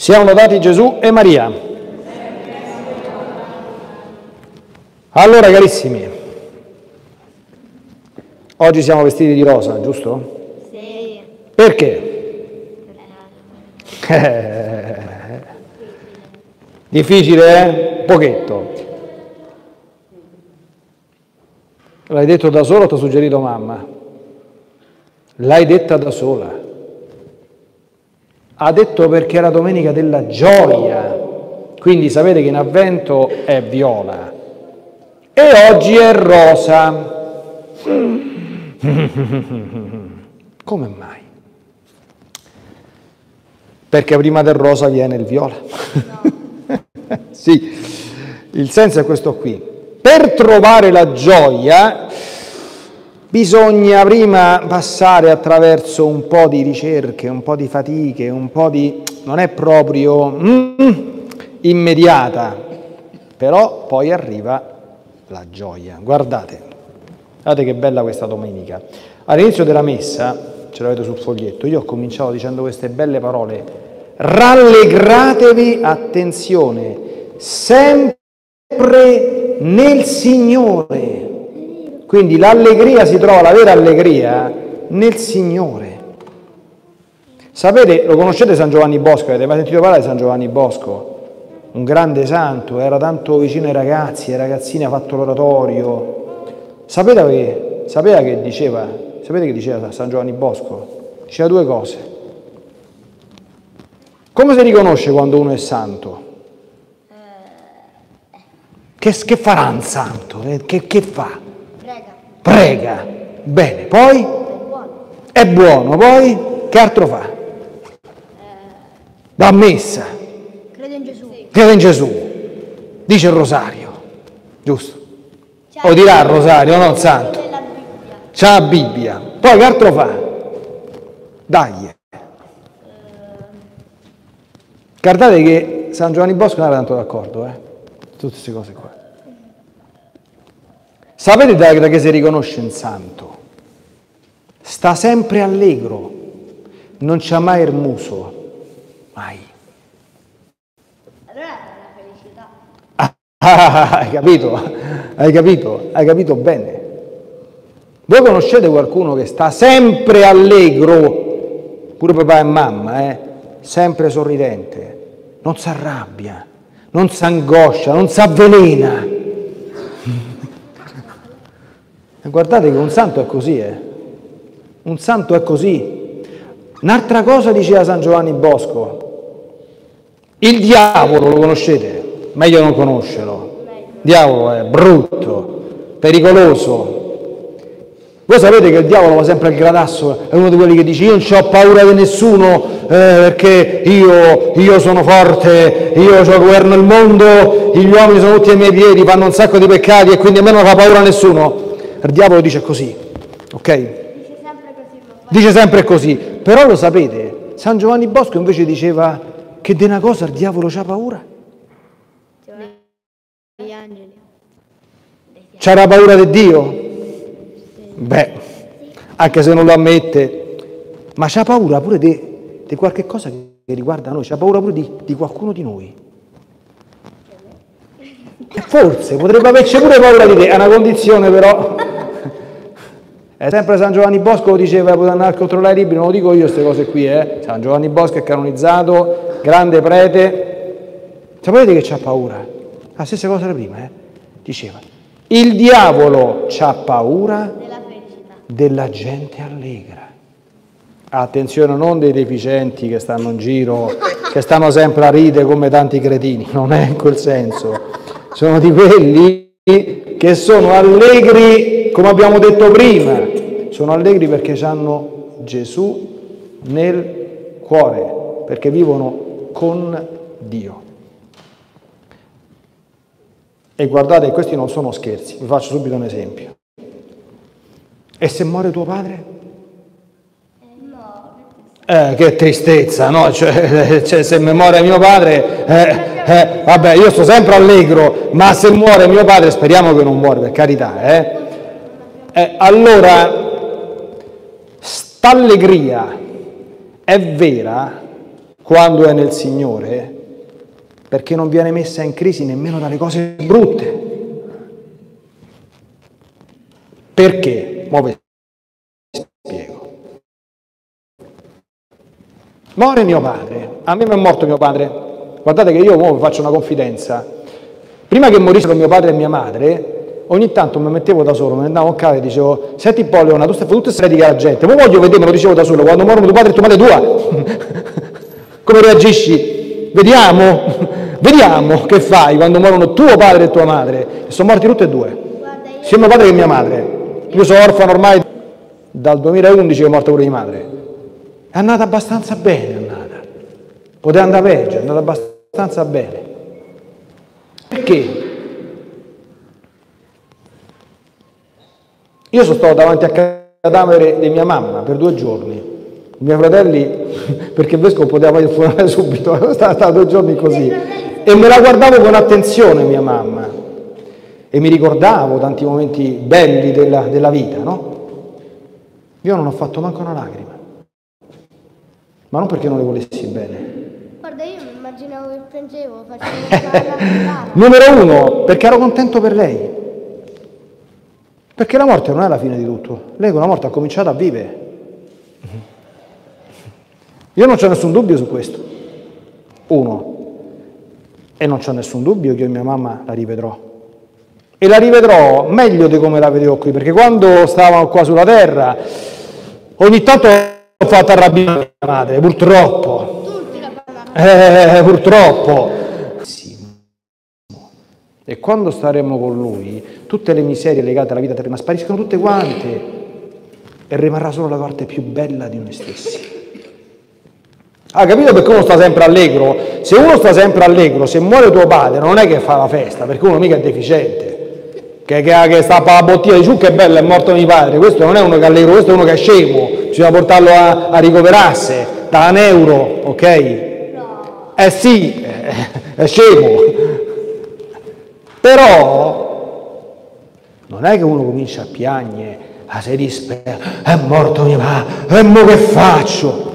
Siamo lodati Gesù e Maria. Allora, carissimi, oggi siamo vestiti di rosa, giusto? Sì. Perché? Difficile, eh? Pochetto. L'hai detto da solo o ti ho suggerito mamma? L'hai detta da sola. Ha detto perché era domenica della gioia, quindi sapete che in Avvento è viola e oggi è rosa. Come mai? Perché prima del rosa viene il viola. Sì, il senso è questo qui. Per trovare la gioia bisogna prima passare attraverso un po' di ricerche, un po' di fatiche, un po' di... non è proprio immediata, però poi arriva la gioia. Guardate, guardate che bella questa domenica. All'inizio della messa, ce l'avete sul foglietto, io ho cominciato dicendo queste belle parole: rallegratevi, attenzione, sempre nel Signore. Quindi l'allegria si trova, la vera allegria, nel Signore. Sapete, lo conoscete San Giovanni Bosco? Avete mai sentito parlare di San Giovanni Bosco? Un grande santo, era tanto vicino ai ragazzi, ai ragazzini, ha fatto l'oratorio. Sapete che diceva San Giovanni Bosco? Diceva due cose. Come si riconosce quando uno è santo? Che farà un santo? Che fa? Prega, bene, poi? È buono, poi? Che altro fa? Va a messa. Crede in Gesù. Crede in Gesù. Dice il rosario, giusto? O dirà il rosario, no, il santo. C'ha la Bibbia. Poi che altro fa? Dai. Guardate che San Giovanni Bosco non era tanto d'accordo, eh? Tutte queste cose qua. Sapete da che si riconosce un santo? Sta sempre allegro, non c'ha mai il muso, mai. Allora è una felicità. Hai capito? Hai capito? Hai capito bene? Voi conoscete qualcuno che sta sempre allegro, pure papà e mamma, sempre sorridente, non si arrabbia, non si angoscia, non si avvelena. Guardate che un santo è così, un santo è così. Un'altra cosa diceva San Giovanni Bosco: il diavolo, lo conoscete? Meglio non conoscerlo. Il diavolo è brutto, pericoloso. Voi sapete che il diavolo va sempre al gradasso, è uno di quelli che dice: io non ho paura di nessuno, perché io sono forte, io governo il mondo, gli uomini sono tutti ai miei piedi, fanno un sacco di peccati e quindi a me non fa paura a nessuno. Il diavolo dice così, ok? Dice sempre così. Però lo sapete, San Giovanni Bosco invece diceva che di una cosa il diavolo c'ha paura. Degli angeli. C'ha la paura di Dio? Sì. Beh, anche se non lo ammette, ma c'ha paura pure di qualche cosa che riguarda noi, c'ha paura pure di qualcuno di noi. E forse potrebbe averci pure paura di te, è una condizione però. Sempre San Giovanni Bosco diceva: potete andare a controllare i libri, non lo dico io queste cose qui, eh. San Giovanni Bosco è canonizzato, grande prete. Sapete che c'ha paura? La stessa cosa da prima, eh. Diceva: il diavolo c'ha paura della gente allegra. Attenzione, non dei deficienti che stanno in giro, che stanno sempre a ridere come tanti cretini, non è in quel senso. Sono di quelli che sono allegri, come abbiamo detto prima, sono allegri perché hanno Gesù nel cuore, perché vivono con Dio. E guardate, questi non sono scherzi, vi faccio subito un esempio. E se muore tuo padre? Che tristezza, no? Cioè, se mi muore mio padre, vabbè, io sto sempre allegro, ma se muore mio padre, speriamo che non muore, per carità, allora, st'allegria è vera quando è nel Signore, perché non viene messa in crisi nemmeno dalle cose brutte. Perché? Mo' vi spiego. Muore mio padre. A me mi è morto mio padre. Guardate che io mo vi faccio una confidenza. Prima che morissero mio padre e mia madre, ogni tanto mi mettevo da solo, me ne andavo a casa e dicevo: senti un po' Leona, tu stai tutto e stai di la gente, ma voglio vedere, me lo dicevo da solo, quando muoiono tuo padre e tua madre tua, come reagisci? Vediamo che fai quando muoiono tuo padre e tua madre. Sono morti tutti e due, sia mio padre che mia madre. Io sono orfano ormai dal 2011 che è morta pure mia madre. È andata abbastanza bene, poteva andare peggio, è andata abbastanza bene. Perché? Io sono stato davanti al cadavere di mia mamma per 2 giorni, i miei fratelli, perché il vescovo poteva fare il funerale subito, stava 2 giorni così, e me la guardavo con attenzione mia mamma, e mi ricordavo tanti momenti belli della vita, no? Io non ho fatto manco una lacrima, ma non perché non le volessi bene. Guarda, io mi immaginavo che piangevo, Numero 1, perché ero contento per lei. Perché la morte non è la fine di tutto. Lei con la morte ha cominciato a vivere. Io non c'ho nessun dubbio su questo. 1. E non c'ho nessun dubbio che io e mia mamma la rivedrò. E la rivedrò meglio di come la vedevo qui, perché quando stavamo qua sulla terra, ogni tanto ho fatto arrabbiare mia madre, purtroppo. Purtroppo. E quando staremo con lui, tutte le miserie legate alla vita terrena spariscono tutte quante e rimarrà solo la parte più bella di noi stessi. Ah, capito perché uno sta sempre allegro? Se uno sta sempre allegro, se muore tuo padre, non è che fa la festa, perché uno mica è deficiente, che sta a la bottiglia di giù, che bello, è morto mio padre. Questo non è uno che è allegro, questo è uno che è scemo, bisogna portarlo a ricoverasse, da un euro, ok? No. Sì, è scemo. Però non è che uno comincia a piagnere, a si dispera, è morto mio padre, e mo che faccio?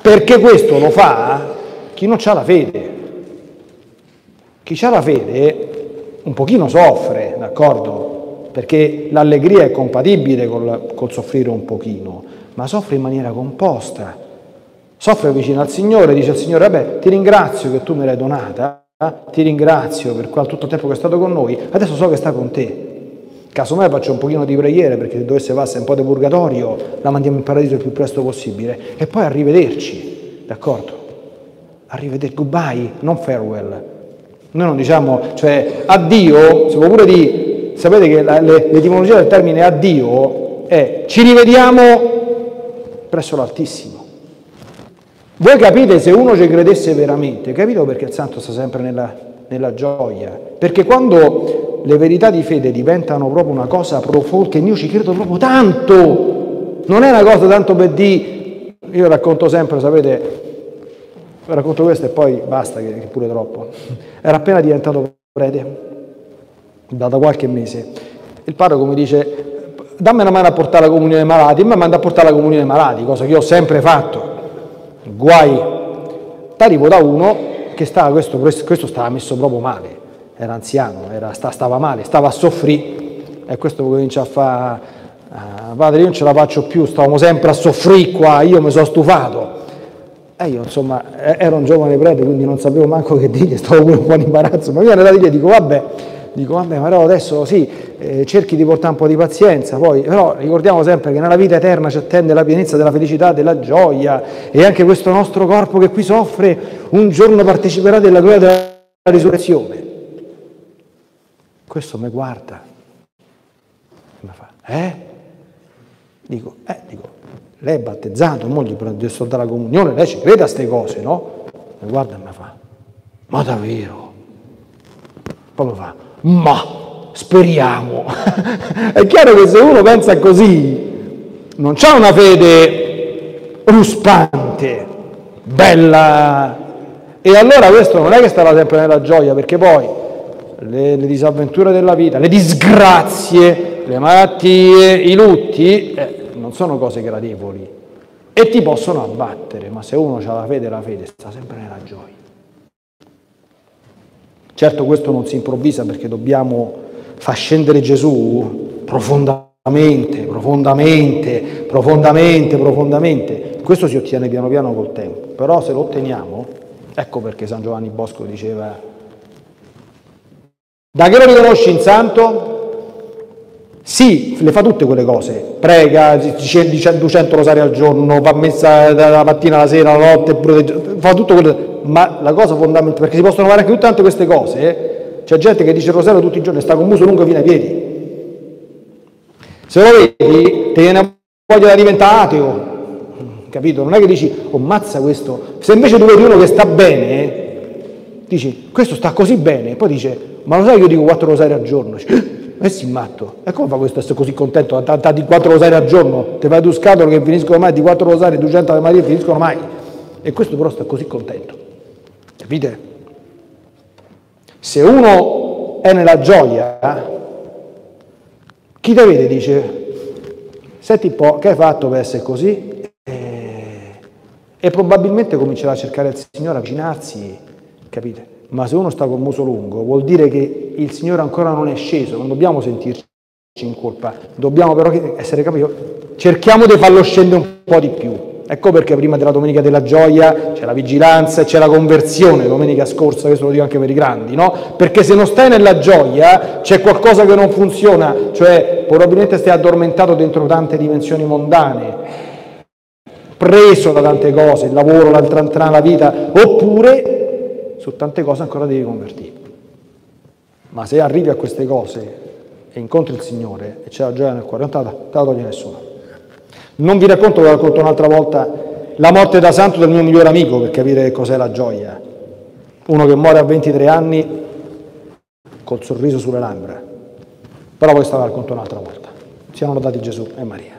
Perché questo lo fa chi non ha la fede. Chi ha la fede un pochino soffre, d'accordo? Perché l'allegria è compatibile col soffrire un pochino, ma soffre in maniera composta. Soffre vicino al Signore, dice al Signore: vabbè, ti ringrazio che tu me l'hai donata. Ti ringrazio per tutto il tempo che è stato con noi, adesso so che sta con te. Casomai faccio un pochino di preghiere, perché se dovesse passare un po' di purgatorio la mandiamo in paradiso il più presto possibile, e poi arrivederci, d'accordo? Arrivederci, goodbye, non farewell. Noi non diciamo, cioè addio, si può pure dire, sapete che l'etimologia del termine addio è ci rivediamo presso l'Altissimo. Voi capite, se uno ci credesse veramente, capito perché il santo sta sempre nella gioia? Perché quando le verità di fede diventano proprio una cosa profonda, che io ci credo proprio tanto, non è una cosa tanto per dire. Io racconto sempre, sapete, racconto questo e poi basta, che pure troppo. Era appena diventato prete, da qualche mese, il parroco mi dice: dammi una mano a portare la comunione ai malati, e mi manda a portare la comunione ai malati, cosa che io ho sempre fatto. Guai, t'arrivo da uno che stava, questo stava messo proprio male, era anziano, stava male, stava a soffrire, e questo comincia a fare: padre, io non ce la faccio più, stavamo sempre a soffrire qua, io mi sono stufato. E io, insomma, ero un giovane prete, quindi non sapevo manco che dirgli, stavo pure un po' in imbarazzo, ma mi viene da dire, dico vabbè, però adesso sì, cerchi di portare un po' di pazienza, poi però ricordiamo sempre che nella vita eterna ci attende la pienezza della felicità, della gioia, e anche questo nostro corpo che qui soffre un giorno parteciperà della gloria della risurrezione. Questo mi guarda e mi fa: dico, lei è battezzato, mo gli prendo dalla comunione, lei ci crede a queste cose, no? Mi guarda e mi fa: ma davvero? Poi mi fa: ma speriamo. È chiaro che se uno pensa così non c'ha una fede ruspante, bella, e allora questo non è che starà sempre nella gioia, perché poi le disavventure della vita, le disgrazie, le malattie, i lutti non sono cose gradevoli, e ti possono abbattere, ma se uno ha la fede sta sempre nella gioia. Certo, questo non si improvvisa, perché dobbiamo far scendere Gesù profondamente. Questo si ottiene piano piano col tempo, però se lo otteniamo, ecco perché San Giovanni Bosco diceva: da che lo riconosci in santo? Sì, le fa tutte quelle cose, prega, dice 200 rosari al giorno, fa messa dalla mattina alla sera, alla notte, fa tutto quello, ma la cosa fondamentale, perché si possono fare anche tutte queste cose, c'è gente che dice il rosario tutti i giorni e sta con il muso lungo fino ai piedi. Se lo vedi, ti viene voglia di diventare ateo, capito? Non è che dici, oh mazza questo, se invece tu vedi uno che sta bene, dici, questo sta così bene, e poi dice, ma lo sai, io dico 4 rosari al giorno, ma si matto, e come fa questo a essere così contento, di 4 rosari al giorno, te vai due scatole che finiscono mai, di 4 rosari, 200 Ave Maria finiscono mai, e questo però sta così contento, capite? Se uno è nella gioia, chi te vede dice, senti un po', che hai fatto per essere così? E probabilmente comincerà a cercare il Signore, avvicinarsi, capite? Ma se uno sta col muso lungo, vuol dire che il Signore ancora non è sceso, non dobbiamo sentirci in colpa, dobbiamo però essere capito, cerchiamo di farlo scendere un po' di più. Ecco perché prima della Domenica della Gioia c'è la vigilanza e c'è la conversione, domenica scorsa, questo lo dico anche per i grandi, no? Perché se non stai nella gioia c'è qualcosa che non funziona, cioè probabilmente stai addormentato dentro tante dimensioni mondane, preso da tante cose, il lavoro, la vita, oppure su tante cose ancora devi convertire. Ma se arrivi a queste cose e incontri il Signore e c'è la gioia nel cuore, non te la toglie nessuno. Non vi racconto, ve la racconto un'altra volta, la morte da santo del mio migliore amico, per capire cos'è la gioia. Uno che muore a 23 anni col sorriso sulle labbra. Però poi ve la racconto un'altra volta. Siano lodati Gesù e Maria.